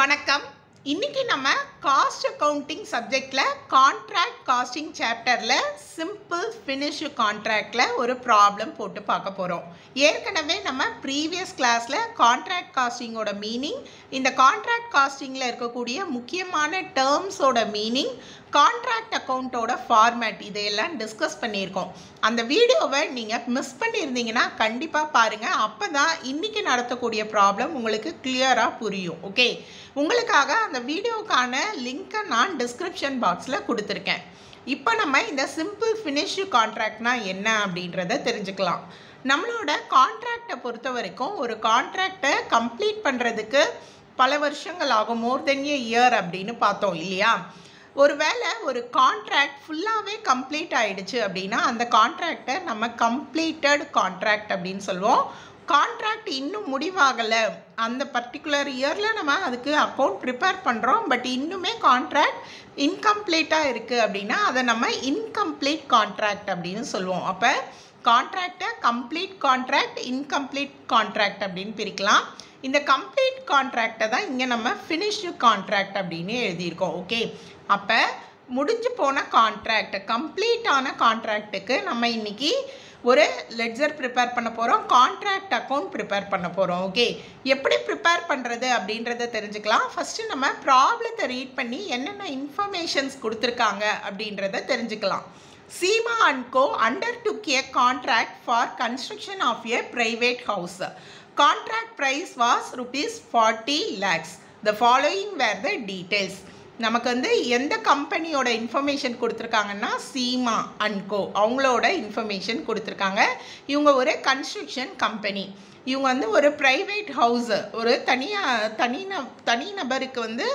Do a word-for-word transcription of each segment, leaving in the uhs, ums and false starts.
வணக்கம். இன்னைக்கு நம்ம காஸ்ட் அக்கவுண்டிங் சப்ஜெக்ட்ல கான்ட்ராக்ட் காஸ்டிங் சாப்டர்ல சிம்பிள் ஃபினிஷ் கான்ட்ராக்ட்ல ஒரு ப்ராப்ளம் போட்டு பார்க்க போகிறோம். ஏற்கனவே நம்ம ப்ரீவியஸ் கிளாஸ்ல கான்ட்ராக்ட் காஸ்டிங்கோட மீனிங், இந்த கான்ட்ராக்ட் காஸ்டிங்கில் இருக்கக்கூடிய முக்கியமான டேர்ம்ஸோட மீனிங், கான்ட்ராக்ட் அக்கௌண்ட்டோட ஃபார்மேட், இதையெல்லாம் டிஸ்கஸ் பண்ணியிருக்கோம். அந்த வீடியோவை நீங்கள் மிஸ் பண்ணியிருந்தீங்கன்னா கண்டிப்பாக பாருங்கள். அப்போ தான் இன்றைக்கி நடத்தக்கூடிய ப்ராப்ளம் உங்களுக்கு கிளியராக புரியும். ஓகே, உங்களுக்காக அந்த வீடியோக்கான லிங்க்கை நான் டிஸ்கிரிப்ஷன் பாக்ஸில் கொடுத்துருக்கேன். இப்போ நம்ம இந்த சிம்பிள் ஃபினிஷ் கான்ட்ராக்ட்னா என்ன அப்படின்றத தெரிஞ்சுக்கலாம். நம்மளோட கான்ட்ராக்டை பொறுத்த வரைக்கும் ஒரு கான்ட்ராக்டை கம்ப்ளீட் பண்ணுறதுக்கு பல வருஷங்கள் ஆகும், மோர் தென் ஏ இயர் அப்படின்னு பார்த்தோம் இல்லையா? ஒருவேளை ஒரு கான்ட்ராக்ட் ஃபுல்லாகவே கம்ப்ளீட் ஆகிடுச்சு அப்படின்னா அந்த கான்ட்ராக்டை நம்ம கம்ப்ளீட்டட் கான்ட்ராக்ட் அப்படின்னு சொல்லுவோம். கான்ட்ராக்ட் இன்னும் முடிவாகலை, அந்த பர்டிகுலர் இயரில் நம்ம அதுக்கு அக்கௌண்ட் ப்ரிப்பேர் பண்ணுறோம், பட் இன்னுமே கான்ட்ராக்ட் இன்கம்ப்ளீட்டாக இருக்குது அப்படின்னா அதை நம்ம இன்கம்ப்ளீட் கான்ட்ராக்ட் அப்படின்னு சொல்லுவோம். அப்போ கான்ட்ராக்டை கம்ப்ளீட் கான்ட்ராக்ட், இன்கம்ப்ளீட் கான்ட்ராக்ட் அப்படின்னு பிரிக்கலாம். இந்த கம்ப்ளீட் கான்ட்ராக்டை தான் இங்கே நம்ம ஃபினிஷ்டு கான்ட்ராக்ட் அப்படின்னு எழுதியிருக்கோம். ஓகே, அப்போ முடிஞ்சு போன கான்ட்ராக்ட், கம்ப்ளீட்டான கான்ட்ராக்டுக்கு நம்ம இன்றைக்கி ஒரு லெட்ஜர் ப்ரிப்பேர் பண்ண போகிறோம், கான்ட்ராக்ட் அக்கௌண்ட் ப்ரிப்பேர் பண்ண போகிறோம். ஓகே, எப்படி ப்ரிப்பேர் பண்ணுறது அப்படின்றத தெரிஞ்சுக்கலாம். ஃபஸ்ட்டு நம்ம ப்ராப்ளத்தை ரீட் பண்ணி என்னென்ன இன்ஃபர்மேஷன்ஸ் கொடுத்துருக்காங்க அப்படின்றத தெரிஞ்சுக்கலாம். Seema and Co undertook a contract for construction of a private house. Contract price was rupees forty lakhs. The following were the details. நமக்கு வந்து எந்த கம்பெனியோட இன்ஃபர்மேஷன் கொடுத்துருக்காங்கன்னா Seema and Co அவங்களோட இன்ஃபர்மேஷன் கொடுத்துருக்காங்க. இவங்க ஒரு கன்ஸ்ட்ரக்ஷன் கம்பெனி, இவங்க வந்து ஒரு ப்ரைவேட் ஹவுஸு, ஒரு தனியாக தனி ந தனி நபருக்கு வந்து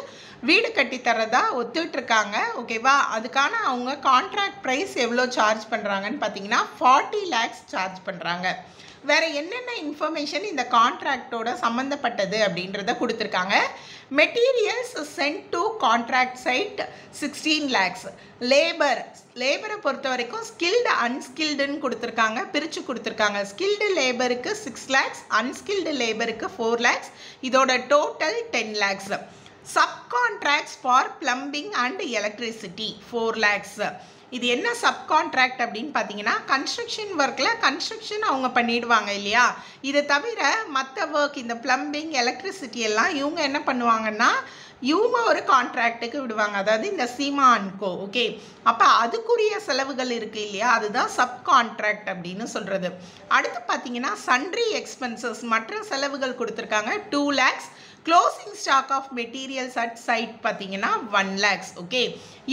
வீடு கட்டித்தரதா ஒத்துட்ருக்காங்க. ஓகேவா, அதுக்கான அவங்க கான்ட்ராக்ட் ப்ரைஸ் எவ்வளோ சார்ஜ் பண்ணுறாங்கன்னு பார்த்தீங்கன்னா ஃபார்ட்டி லேக்ஸ் சார்ஜ் பண்ணுறாங்க. வேறு என்னென்ன இன்ஃபர்மேஷன் இந்த கான்ட்ராக்டோட சம்மந்தப்பட்டது அப்படின்றத கொடுத்துருக்காங்க. Materials sent to contract site sixteen lakhs. Labour லேபரை பொறுத்த வரைக்கும் ஸ்கில்டு அன்ஸ்கில்டுன்னு கொடுத்துருக்காங்க, பிரித்து கொடுத்துருக்காங்க. ஸ்கில்டு லேபருக்கு சிக்ஸ் லேக்ஸ், அன்ஸ்கில்டு லேபருக்கு ஃபோர் லேக்ஸ். இதோட total ten lakhs. Subcontracts for plumbing and electricity four lakhs. இது என்ன சப்கான்ட்ராக்ட் அப்படின்னு பார்த்தீங்கன்னா கன்ஸ்ட்ரக்ஷன் ஒர்க்கில் கன்ஸ்ட்ரக்ஷன் அவங்க பண்ணிடுவாங்க இல்லையா, இதை தவிர மற்ற ஒர்க், இந்த பிளம்பிங் எலக்ட்ரிசிட்டி எல்லாம் இவங்க என்ன பண்ணுவாங்கன்னா இவங்க ஒரு கான்ட்ராக்டுக்கு விடுவாங்க, அதாவது இந்த Seema and Co. ஓகே, அப்போ அதுக்குரிய செலவுகள் இருக்குது இல்லையா, அதுதான் சப்கான்ட்ராக்ட் அப்படின்னு சொல்கிறது. அடுத்து பார்த்தீங்கன்னா சன்ட்ரி எக்ஸ்பென்சஸ், மற்ற செலவுகள் கொடுத்துருக்காங்க two lakhs. Closing stock of materials at site பார்த்தீங்கன்னா ஒன் லேக்ஸ். ஓகே,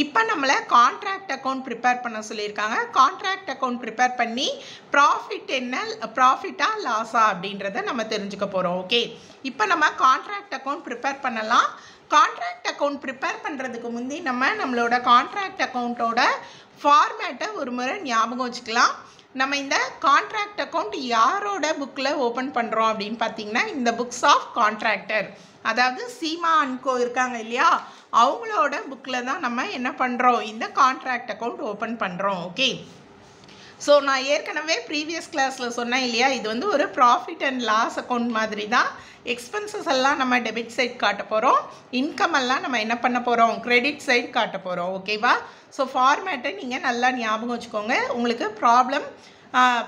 இப்போ நம்மளை கான்ட்ராக்ட் அக்கௌண்ட் ப்ரிப்பேர் பண்ண சொல்லியிருக்காங்க. கான்ட்ராக்ட் அக்கௌண்ட் ப்ரிப்பேர் பண்ணி ப்ராஃபிட் என்ன, ப்ராஃபிட்டாக லாஸா அப்படின்றத நம்ம தெரிஞ்சுக்க போகிறோம். ஓகே, இப்போ நம்ம கான்ட்ராக்ட் அக்கௌண்ட் ப்ரிப்பேர் பண்ணலாம். கான்ட்ராக்ட் அக்கௌண்ட் ப்ரிப்பேர் பண்ணுறதுக்கு முந்தி நம்ம நம்மளோட கான்ட்ராக்ட் அக்கௌண்ட்டோட ஃபார்மேட்டை ஒரு முறை ஞாபகம் வச்சுக்கலாம். நம்ம இந்த கான்ட்ராக்ட் அக்கௌண்ட் யாரோட புக்கில் ஓப்பன் பண்ணுறோம் அப்படின்னு பார்த்தீங்கன்னா இந்த புக்ஸ் ஆஃப் கான்ட்ராக்டர், அதாவது Seema and Co இருக்காங்க இல்லையா, அவங்களோட புக்கில் தான் நம்ம என்ன பண்ணுறோம், இந்த கான்ட்ராக்ட் அக்கௌண்ட் ஓப்பன் பண்ணுறோம். ஓகே, ஸோ நான் ஏற்கனவே ப்ரீவியஸ் கிளாஸில் சொன்னேன் இல்லையா, இது வந்து ஒரு ப்ராஃபிட் அண்ட் லாஸ் அக்கௌண்ட் மாதிரி தான். எக்ஸ்பென்சஸ் எல்லாம் நம்ம டெபிட் சைட் காட்ட போகிறோம், இன்கம் எல்லாம் நம்ம என்ன பண்ண போகிறோம், கிரெடிட் சைட் காட்ட போகிறோம். ஓகேவா, ஸோ ஃபார்மேட்டை நீங்கள் நல்லா ஞாபகம் வச்சுக்கோங்க, உங்களுக்கு ப்ராப்ளம்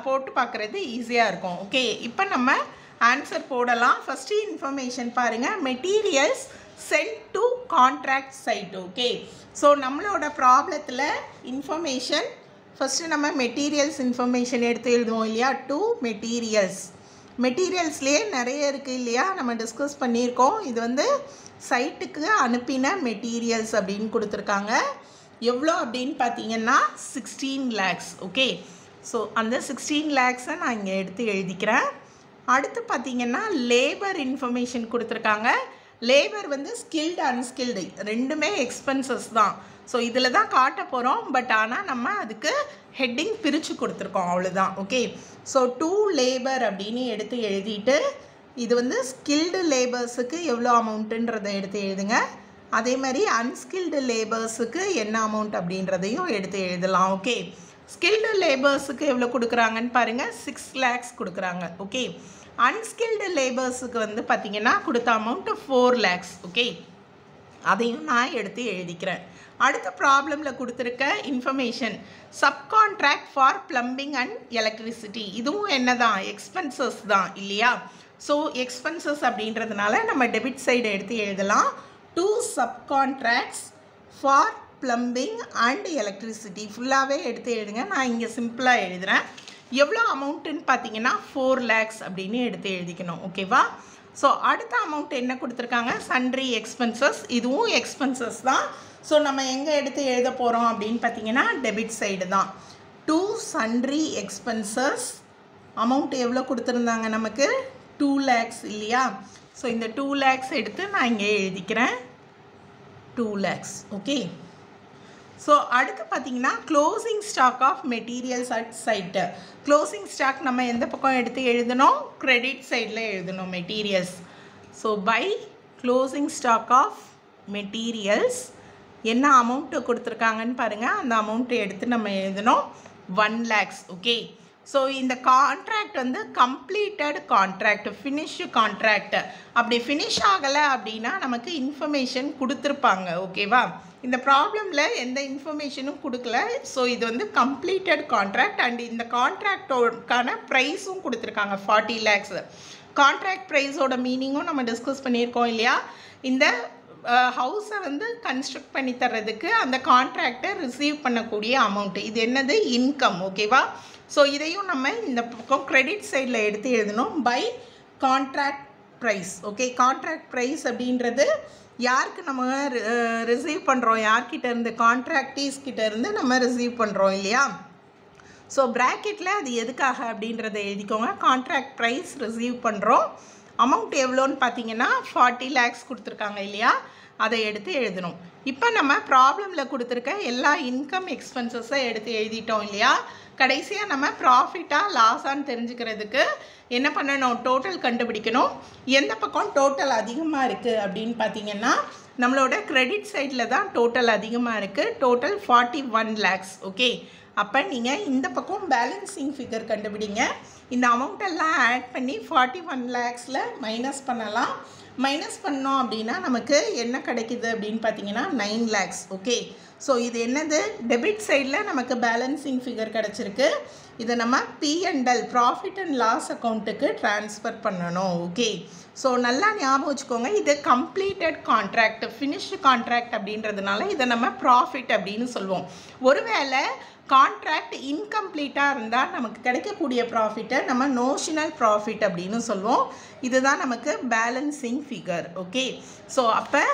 போட்டு பார்க்குறது ஈஸியாக இருக்கும். ஓகே, இப்போ நம்ம ஆன்சர் போடலாம். ஃபஸ்ட்டு இன்ஃபர்மேஷன் பாருங்கள், materials sent to contract site. Okay, so நம்மளோட ப்ராப்ளத்தில் இன்ஃபர்மேஷன் ஃபஸ்ட்டு நம்ம மெட்டீரியல்ஸ் இன்ஃபர்மேஷன் எடுத்து எழுதுவோம் இல்லையா, டூ மெட்டீரியல்ஸ். மெட்டீரியல்ஸ்லேயே நிறைய இருக்குது இல்லையா, நம்ம டிஸ்கஸ் பண்ணியிருக்கோம். இது வந்து சைட்டுக்கு அனுப்பின மெட்டீரியல்ஸ் அப்படின்னு கொடுத்துருக்காங்க. எவ்வளோ அப்படின்னு பார்த்தீங்கன்னா சிக்ஸ்டீன் லேக்ஸ். ஓகே, ஸோ அந்த சிக்ஸ்டீன் லேக்ஸை நான் இங்கே எடுத்து எழுதிக்கிறேன். அடுத்து பார்த்தீங்கன்னா லேபர் இன்ஃபர்மேஷன் கொடுத்துருக்காங்க. லேபர் வந்து ஸ்கில்டு அன்ஸ்கில்டு ரெண்டுமே எக்ஸ்பென்சஸ் தான், ஸோ இதில் தான் காட்ட போகிறோம். பட் ஆனால் நம்ம அதுக்கு ஹெட்டிங் பிரித்து கொடுத்துருக்கோம், அவ்வளோதான். ஓகே, ஸோ டூ லேபர் அப்படின்னு எடுத்து எழுதிட்டு இது வந்து ஸ்கில்டு லேபர்ஸுக்கு எவ்வளோ அமௌண்ட்டுன்றதை எடுத்து எழுதுங்க. அதே மாதிரி அன்ஸ்கில்டு லேபர்ஸுக்கு என்ன அமௌண்ட் அப்படின்றதையும் எடுத்து எழுதலாம். ஓகே, ஸ்கில்டு லேபர்ஸுக்கு எவ்வளோ கொடுக்குறாங்கன்னு பாருங்கள், சிக்ஸ் லேக்ஸ் கொடுக்குறாங்க. ஓகே, அன்ஸ்கில்டு லேபர்ஸுக்கு வந்து பார்த்திங்கன்னா கொடுத்த அமௌண்ட்டு ஃபோர் லேக்ஸ். ஓகே, அதையும் நான் எடுத்து எழுதிக்கிறேன். அடுத்த ப்ராப்ளமில் கொடுத்துருக்க information subcontract for plumbing and electricity, இதுவும் என்ன தான் எக்ஸ்பென்சஸ் தான் இல்லையா? ஸோ எக்ஸ்பென்சஸ் அப்படின்றதுனால நம்ம டெபிட் சைடு எடுத்து எழுதலாம். To subcontracts for plumbing and electricity ஃபுல்லாகவே எடுத்து எழுதுங்க. நான் இங்கே சிம்பிளாக எழுதுகிறேன். எவ்வளோ அமௌண்ட்டுன்னு பார்த்தீங்கன்னா ஃபோர் லேக்ஸ் அப்படின்னு எடுத்து எழுதிக்கணும். ஓகேவா? ஸோ அடுத்த அமௌண்ட் என்ன கொடுத்துருக்காங்க? சன்ட்ரி எக்ஸ்பென்சஸ், இதுவும் எக்ஸ்பென்சஸ் தான். ஸோ நம்ம எங்கே எடுத்து எழுத போகிறோம் அப்படின்னு பார்த்தீங்கன்னா டெபிட் சைடு தான். டூ சன்ட்ரி எக்ஸ்பென்சஸ், அமௌண்ட் எவ்வளோ கொடுத்துருந்தாங்க நமக்கு? டூ லேக்ஸ் இல்லையா? ஸோ இந்த டூ லேக்ஸ் எடுத்து நான் இங்கே எழுதிக்கிறேன். Two lakhs okay. ஸோ அடுத்து பார்த்தீங்கன்னா closing stock of materials at site. Closing stock நம்ம எந்த பக்கம் எடுத்து எழுதணும்? க்ரெடிட் சைடில் எழுதணும் materials. So by closing stock of materials என்ன அமௌண்ட்டு கொடுத்துருக்காங்கன்னு பாருங்கள். அந்த அமௌண்ட்டை எடுத்து நம்ம எழுதணும். One lakhs okay. ஸோ இந்த கான்ட்ராக்ட் வந்து கம்ப்ளீட்டட் கான்ட்ராக்ட், ஃபினிஷ்டு கான்ட்ராக்ட். அப்படி ஃபினிஷ் ஆகலை அப்படின்னா நமக்கு இன்ஃபர்மேஷன் கொடுத்துருப்பாங்க. ஓகேவா? இந்த ப்ராப்ளமில் எந்த இன்ஃபர்மேஷனும் கொடுக்கல. ஸோ இது வந்து கம்ப்ளீட்டட் கான்ட்ராக்ட் அண்ட் இந்த கான்ட்ராக்டோக்கான ப்ரைஸும் கொடுத்துருக்காங்க ஃபார்ட்டி லேக்ஸ். கான்ட்ராக்ட் ப்ரைஸோட மீனிங்கும் நம்ம டிஸ்கஸ் பண்ணியிருக்கோம் இல்லையா? இந்த ஹவுஸை வந்து கன்ஸ்ட்ரக்ட் பண்ணி தர்றதுக்கு அந்த கான்ட்ராக்டை ரிசீவ் பண்ணக்கூடிய அமௌண்ட்டு. இது என்னது? இன்கம். ஓகேவா? ஸோ இதையும் நம்ம இந்த பக்கம் க்ரெடிட் சைடில் எடுத்து எழுதணும். By contract price. Okay, contract price அப்படின்றது யாருக்கு நம்ம ரிசீவ் பண்ணுறோம்? யார்கிட்டேருந்து? கான்ட்ராக்டீஸ் கிட்டேருந்து நம்ம ரிசீவ் பண்ணுறோம் இல்லையா? ஸோ ப்ராக்கெட்டில் அது எதுக்காக அப்படின்றத எழுதிக்கோங்க. கான்ட்ராக்ட் ப்ரைஸ் ரிசீவ் பண்ணுறோம். அமௌண்ட் எவ்வளோன்னு பார்த்தீங்கன்னா ஃபார்ட்டி லேக்ஸ் கொடுத்துருக்காங்க இல்லையா? அதை எடுத்து எழுதணும். இப்போ நம்ம ப்ராப்ளமில் கொடுத்துருக்க எல்லா இன்கம் எக்ஸ்பென்சஸை எடுத்து எழுதிட்டோம் இல்லையா? கடைசியாக நம்ம ப்ராஃபிட்டாக லாஸான்னு தெரிஞ்சுக்கிறதுக்கு என்ன பண்ணணும்? டோட்டல் கண்டுபிடிக்கணும். எந்த பக்கம் டோட்டல் அதிகமாக இருக்குது அப்படின்னு பார்த்தீங்கன்னா நம்மளோட க்ரெடிட் சைடில் தான் டோட்டல் அதிகமாக இருக்குது. Total forty one lakhs okay. அப்போ நீங்கள் இந்த பக்கம் பேலன்சிங் ஃபிகர் கண்டுபிடிங்க. இந்த அமௌண்ட்டெல்லாம் ஆட் பண்ணி ஃபார்ட்டி ஒன் லேக்ஸில் மைனஸ் பண்ணலாம். மைனஸ் பண்ணோம் அப்படின்னா நமக்கு என்ன கிடைக்கிது அப்படின்னு பார்த்தீங்கன்னா நைன் லேக்ஸ் ஓகே. ஸோ இது என்னது? டெபிட் சைடில் நமக்கு பேலன்சிங் ஃபிகர் கிடச்சிருக்கு. இதை நம்ம பிஎன்எல் ப்ராஃபிட் அண்ட் லாஸ் அக்கௌண்ட்டுக்கு ட்ரான்ஸ்ஃபர் பண்ணணும். ஓகே, ஸோ நல்லா ஞாபகம் வச்சுக்கோங்க. இது கம்ப்ளீட்டட் கான்ட்ராக்ட், ஃபினிஷ்டு கான்ட்ராக்ட் அப்படின்றதுனால இதை நம்ம ப்ராஃபிட் அப்படின்னு சொல்லுவோம். ஒருவேளை கான்ட்ராக்ட் இன்கம்ப்ளீட்டாக இருந்தால் நமக்கு கிடைக்கக்கூடிய ப்ராஃபிட்டை நம்ம நோஷனல் ப்ராஃபிட் அப்படின்னு சொல்லுவோம். இதுதான் நமக்கு பேலன்சிங் ஃபிகர். ஓகே, ஸோ அப்போ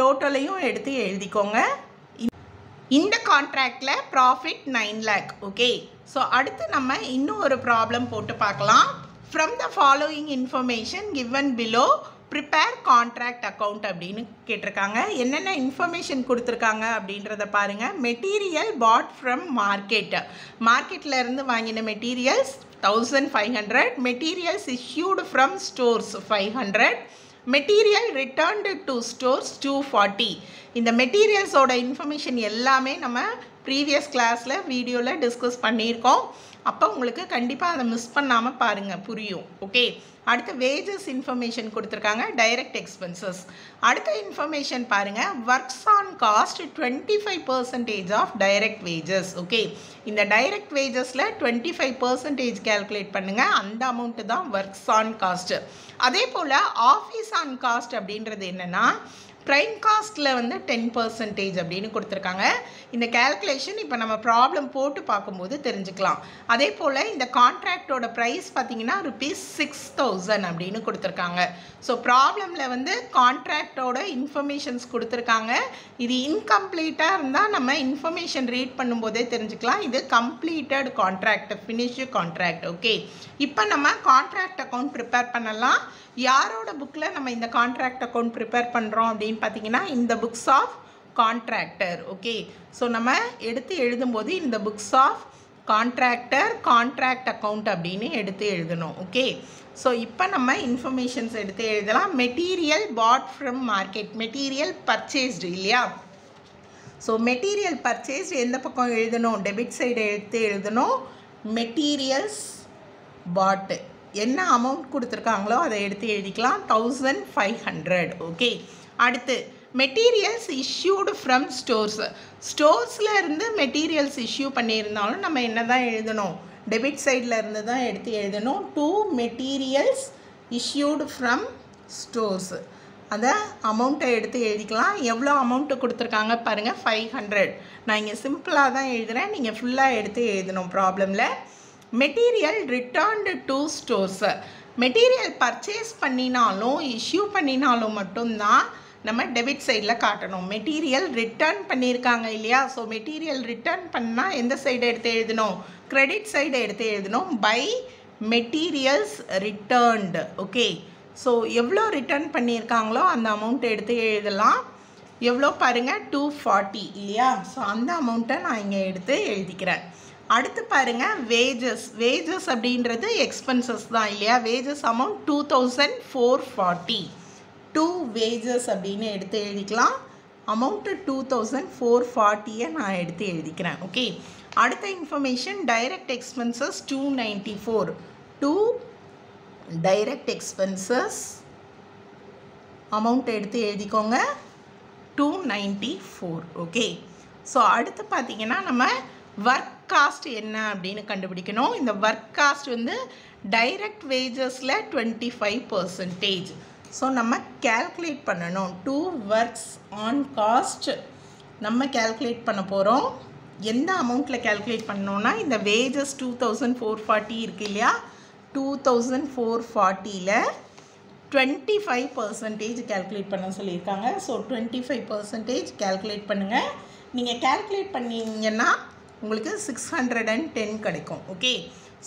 டோட்டலையும் எடுத்து எழுதிக்கோங்க. இந்த கான்ட்ராக்டில் profit nine lakh okay. So அடுத்து நம்ம இன்னும் ஒரு ப்ராப்ளம் போட்டு பார்க்கலாம். From the following information given below prepare contract account அப்படின்னு கேட்டிருக்காங்க. என்னென்ன இன்ஃபர்மேஷன் கொடுத்துருக்காங்க அப்படின்றத பாருங்கள். மெட்டீரியல் பாட் ஃப்ரம் மார்க்கெட், மார்க்கெட்டில் இருந்து வாங்கின materials thousand five hundred. Materials issued from stores five hundred. Material returned to stores two forty. இந்த மெட்டீரியல்ஸோட இன்ஃபர்மேஷன் எல்லாமே நம்ம ப்ரீவியஸ் கிளாஸில் வீடியோவில் டிஸ்கஸ் பண்ணியிருக்கோம். அப்போ உங்களுக்கு கண்டிப்பாக அதை மிஸ் பண்ணாமல் பாருங்கள், புரியும். ஓகே, அடுத்து வேஜஸ் இன்ஃபர்மேஷன் கொடுத்துருக்காங்க. Direct expenses. அடுத்த இன்ஃபர்மேஷன் பாருங்கள். Works on cost twenty five percentage of direct wages. Okay, இந்த டைரக்ட் வேஜஸில் டுவெண்ட்டி ஃபைவ் பர்சன்டேஜ் கேல்குலேட் பண்ணுங்கள். அந்த அமௌண்ட்டு தான் ஒர்க்ஸ் ஆன் காஸ்ட்டு. அதே போல் ஆஃபீஸ் ஆன் காஸ்ட் அப்படின்றது என்னென்னா ப்ரைம் காஸ்ட்டில் வந்து டென் பர்சன்டேஜ் அப்படின்னு கொடுத்துருக்காங்க. இந்த கேல்குலேஷன் இப்போ நம்ம ப்ராப்ளம் போட்டு பார்க்கும்போது தெரிஞ்சுக்கலாம். அதே போல் இந்த கான்ட்ராக்டோட ப்ரைஸ் பார்த்தீங்கன்னா ருபீஸ் சிக்ஸ் தௌசண்ட் அப்படின்னு கொடுத்துருக்காங்க. ஸோ ப்ராப்ளமில் வந்து கான்ட்ராக்டோட இன்ஃபர்மேஷன்ஸ் கொடுத்துருக்காங்க. இது இன்கம்ப்ளீட்டாக இருந்தால் நம்ம இன்ஃபர்மேஷன் ரீட் பண்ணும்போதே தெரிஞ்சுக்கலாம். இது completed contract, finished contract. Okay, இப்போ நம்ம கான்ட்ராக்ட் அக்கௌண்ட் ப்ரிப்பேர் பண்ணலாம். யாரோட புக்கில் நம்ம இந்த கான்ட்ராக்ட் அக்கௌண்ட் ப்ரிப்பேர் பண்ணுறோம் அப்படின்னு பார்த்தீங்கன்னா இந்த books of contractor. Okay, so நம்ம எடுத்து எழுதும்போது இந்த books of contractor contract account அப்படின்னு எடுத்து எழுதணும். ஓகே, ஸோ இப்போ நம்ம இன்ஃபர்மேஷன்ஸ் எடுத்து எழுதலாம். Material bought from market, material purchased இல்லையா? ஸோ மெட்டீரியல் பர்ச்சேஸ்டு எந்த பக்கம் எழுதணும்? டெபிட் சைடு எடுத்து எழுதணும். மெட்டீரியல்ஸ் பாட்டு என்ன அமௌண்ட் கொடுத்துருக்காங்களோ அதை எடுத்து எழுதிக்கலாம். Thousand five hundred okay. அடுத்து materials issued from stores. Stores la irundhu materials issue pannirundhalum nama enna dhaan ezhudanum debit side la irundhu dhaan eduthu ezhudanum to materials issued from stores adha amount eduthu ezhudikalam evlo amount kuduthirukanga parunga five hundred na inga simple ah dhaan ezhudren neenga full ah eduthu ezhudanum problem la material returned to stores material purchase panninalum issue panninalum mattum dhaan நம்ம debit சைடில் காட்டணும். Material return பண்ணியிருக்காங்க இல்லையா, so material return பண்ணால் எந்த side எடுத்து எழுதணும், credit side எடுத்து எழுதணும். By materials returned. Okay, so எவ்வளோ ரிட்டர்ன் பண்ணியிருக்காங்களோ அந்த அமௌண்ட் எடுத்து எழுதலாம். எவ்வளோ பாருங்கள், டூ ஃபார்ட்டி இல்லையா, ஸோ அந்த அமௌண்ட்டை நான் இங்கே எடுத்து எழுதிக்கிறேன். அடுத்து பாருங்கள், வேஜஸ். வேஜஸ் அப்படின்றது எக்ஸ்பென்சஸ் தான் இல்லையா, wages amount two thousand four forty to wages அப்படின்னு எடுத்து எழுதிக்கலாம். அமௌண்ட்டு டூ தௌசண்ட் ஃபோர் ஃபார்ட்டியை நான் எடுத்து எழுதிக்கிறேன். ஓகே, அடுத்த information direct expenses two ninety four to direct expenses amount எடுத்து எழுதிக்கோங்க, two ninety four. Okay, so அடுத்து பார்த்திங்கன்னா நம்ம ஒர்க் காஸ்ட் என்ன அப்படின்னு கண்டுபிடிக்கணும். இந்த ஒர்க் காஸ்ட் வந்து டைரக்ட் வேஜஸில் டுவெண்ட்டி ஃபைவ் பர்சன்டேஜ். ஸோ நம்ம கேல்குலேட் பண்ணணும். டூ ஒர்க்ஸ் ஆன் காஸ்ட் நம்ம கேல்குலேட் பண்ண போகிறோம். எந்த அமௌண்ட்டில் கேல்குலேட் பண்ணோன்னா, இந்த wages two thousand four forty இருக்குது இல்லையா, டூ தௌசண்ட் ஃபோர் ஃபார்ட்டியில் டுவெண்ட்டி ஃபைவ் பர்சன்டேஜ் கேல்குலேட் பண்ண சொல்லியிருக்காங்க. So twenty five percentage calculate பண்ணுங்கள். நீங்கள் கேல்குலேட் பண்ணிங்கன்னா உங்களுக்கு சிக்ஸ் ஹண்ட்ரட் அண்ட் டென் கிடைக்கும். ஓகே,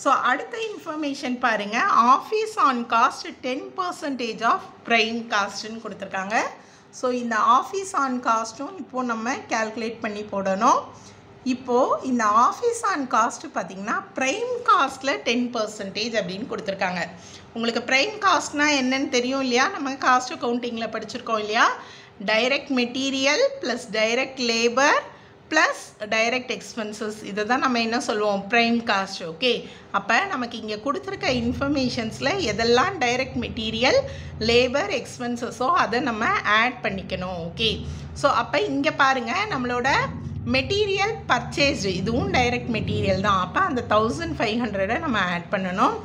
ஸோ அடுத்த இன்ஃபர்மேஷன் பாருங்கள், office on cost ten percentage of prime காஸ்ட்டுன்னு கொடுத்துருக்காங்க. ஸோ இந்த ஆஃபீஸ் ஆன் காஸ்ட்டும் இப்போது நம்ம கேல்குலேட் பண்ணி போடணும். இப்போது இந்த ஆஃபீஸ் ஆன் காஸ்ட்டு பார்த்திங்கன்னா ப்ரைம் காஸ்ட்டில் டென் பர்சன்டேஜ் அப்படின்னு கொடுத்துருக்காங்க. உங்களுக்கு ப்ரைம் காஸ்ட்னால் என்னன்னு தெரியும் இல்லையா, நம்ம காஸ்ட் கவுண்டிங்கில் படிச்சிருக்கோம் இல்லையா. Direct material plus direct labour plus direct expenses, இதை தான் நம்ம என்ன சொல்லுவோம், ப்ரைம் காஸ்ட். ஓகே, அப்போ நமக்கு இங்கே கொடுத்துருக்க இன்ஃபர்மேஷன்ஸில் எதெல்லாம் டைரக்ட் மெட்டீரியல் லேபர் எக்ஸ்பென்சஸோ அதை நம்ம ஆட் பண்ணிக்கணும். ஓகே, ஸோ அப்போ இங்கே பாருங்கள், நம்மளோட மெட்டீரியல் பர்ச்சேஸ்டு இதுவும் டைரக்ட் மெட்டீரியல் தான். அப்போ அந்த தௌசண்ட் ஃபைவ் ஹண்ட்ரடை நம்ம ஆட் பண்ணணும்.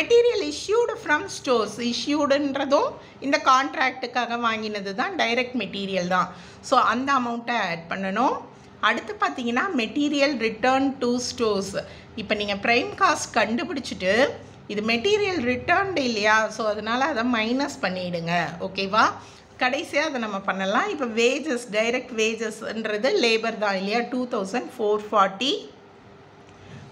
மெட்டீரியல் இஷ்யூடு ஃப்ரம் ஸ்டோர்ஸ், இஷ்யூடுன்றதும் இந்த கான்ட்ராக்டுக்காக வாங்கினது தான், டைரக்ட் மெட்டீரியல் தான். ஸோ அந்த அமௌண்ட்டை ஆட் பண்ணணும். அடுத்து பார்த்தீங்கன்னா மெட்டீரியல் ரிட்டர்ன் டு ஸ்டோர்ஸ். இப்போ நீங்கள் ப்ரைம் காஸ்ட் கண்டுபிடிச்சிட்டு இது மெட்டீரியல் ரிட்டர்ன்டு இல்லையா, ஸோ அதனால் அதை மைனஸ் பண்ணிவிடுங்க. ஓகேவா, கடைசியாக அதை நம்ம பண்ணலாம். இப்போ வேஜஸ், டைரக்ட் வேஜஸ்ன்றது லேபர் தான் இல்லையா, two thousand four forty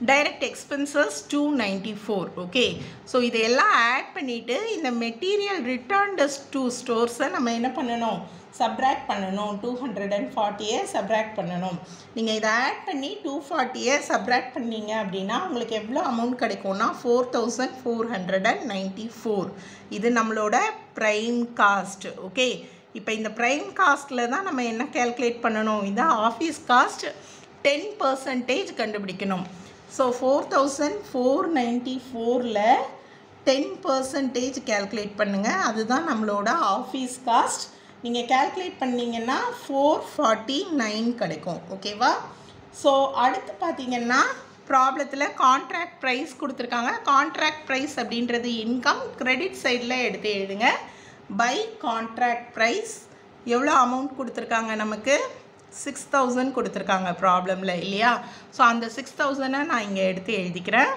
direct expenses two ninety four. Okay, so இதையெல்லாம் ஆட் பண்ணிவிட்டு இந்த மெட்டீரியல் ரிட்டர்ன்டு டு ஸ்டோர்ஸை நம்ம என்ன பண்ணணும், சப்ராக்ட் பண்ணணும். டூ ஹண்ட்ரட் அண்ட் ஃபார்ட்டியை சப்ராக்ட் பண்ணணும். நீங்கள் இதை ஆட் பண்ணி டூ ஃபார்ட்டியை சப்ராக்ட் பண்ணிங்க அப்படின்னா உங்களுக்கு எவ்வளோ அமௌண்ட் கிடைக்கும்னா, four thousand four hundred and ninety four. இது நம்மளோட ப்ரைம் காஸ்ட். ஓகே, இப்போ இந்த ப்ரைம் காஸ்ட்டில் தான் நம்ம என்ன கேல்குலேட் பண்ணணும், இந்த ஆஃபீஸ் காஸ்ட் டென் பர்சன்டேஜ் கண்டுபிடிக்கணும். So four thousand four ninety ஃபோரில் டென் பர்சன்டேஜ் கேல்குலேட் பண்ணுங்கள், அதுதான் நம்மளோட ஆஃபீஸ் காஸ்ட். நீங்கள் கேல்குலேட் பண்ணிங்கன்னா ஃபோர் ஃபார்ட்டி நைன் கிடைக்கும். ஓகேவா, ஸோ அடுத்து பார்த்திங்கன்னா ப்ராப்ளத்தில் கான்ட்ராக்ட் ப்ரைஸ் கொடுத்துருக்காங்க. கான்ட்ராக்ட் ப்ரைஸ் அப்படின்றது இன்கம், கிரெடிட் சைடில் எடுத்து எழுதுங்க. பை கான்ட்ராக்ட் ப்ரைஸ் எவ்வளோ அமௌண்ட் கொடுத்துருக்காங்க, நமக்கு சிக்ஸ் தௌசண்ட் கொடுத்துருக்காங்க ப்ராப்ளமில் இல்லையா. ஸோ அந்த சிக்ஸ் தௌசண்டை நான் இங்கே எடுத்து எழுதிக்கிறேன்.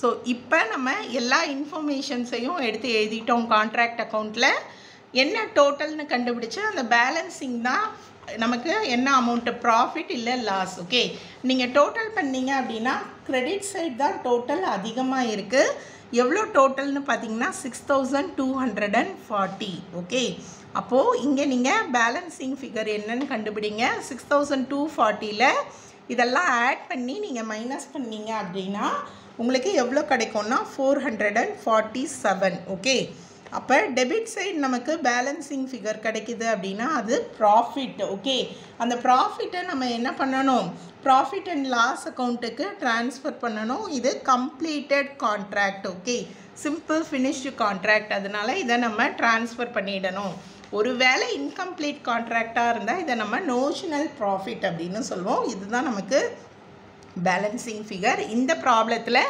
ஸோ இப்போ நம்ம எல்லா இன்ஃபர்மேஷன்ஸையும் எடுத்து எழுதிட்டோம். கான்ட்ராக்ட் அக்கௌண்ட்டில் என்ன டோட்டல்னு கண்டுபிடிச்சி அந்த பேலன்ஸிங் தான் நமக்கு என்ன அமௌண்ட்டு, ப்ராஃபிட் இல்லை லாஸ். ஓகே, நீங்கள் டோட்டல் பண்ணிங்க அப்படின்னா கிரெடிட் சைட் தான் டோட்டல் அதிகமாக இருக்குது. எவ்வளோ டோட்டல்னு பார்த்தீங்கன்னா six thousand two hundred and forty. Okay, அப்போது இங்கே நீங்கள் பேலன்ஸிங் ஃபிகர் என்னன்னு கண்டுபிடிங்க. சிக்ஸ் தௌசண்ட் டூ ஃபார்ட்டியில் இதெல்லாம் ஆட் பண்ணி நீங்கள் மைனஸ் பண்ணிங்க அப்படின்னா உங்களுக்கு எவ்வளோ கிடைக்கும்னா four hundred and forty seven. Okay, அப்போ டெபிட் சைடு நமக்கு பேலன்ஸிங் ஃபிகர் கிடைக்கிது அப்படின்னா அது ப்ராஃபிட். ஓகே, அந்த ப்ராஃபிட்டை நம்ம என்ன பண்ணணும், ப்ராஃபிட் அண்ட் லாஸ் அக்கௌண்ட்டுக்கு ட்ரான்ஸ்ஃபர் பண்ணணும். இது completed contract. Okay, simple finished contract, அதனால் இதை நம்ம ட்ரான்ஸ்ஃபர் பண்ணிடணும். ஒரு வேளை இன்கம்ப்ளீட் கான்ட்ராக்டாக இருந்தால் இதை நம்ம நோஷனல் ப்ராஃபிட் அப்படின்னு சொல்லுவோம். இதுதான் நமக்கு பேலன்சிங் ஃபிகர். இந்த ப்ராப்ளத்தில்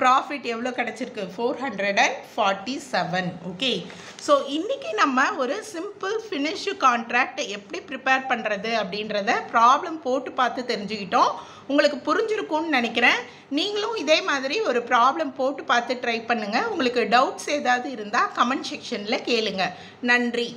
ப்ராஃபிட் எவ்வளோ கிடச்சிருக்கு? Four hundred and forty seven. Okay, so இன்றைக்கி நம்ம ஒரு சிம்பிள் ஃபினிஷ் கான்ட்ராக்ட் எப்படி ப்ரிப்பேர் பண்ணுறது அப்படின்றத ப்ராப்ளம் போட்டு பார்த்து தெரிஞ்சுக்கிட்டோம். உங்களுக்கு புரிஞ்சிருக்கும்னு நினைக்கிறேன். நீங்களும் இதே மாதிரி ஒரு ப்ராப்ளம் போட்டு பார்த்து ட்ரை பண்ணுங்கள். உங்களுக்கு டவுட்ஸ் ஏதாவது இருந்தால் கமெண்ட் செக்ஷனில் கேளுங்கள். நன்றி.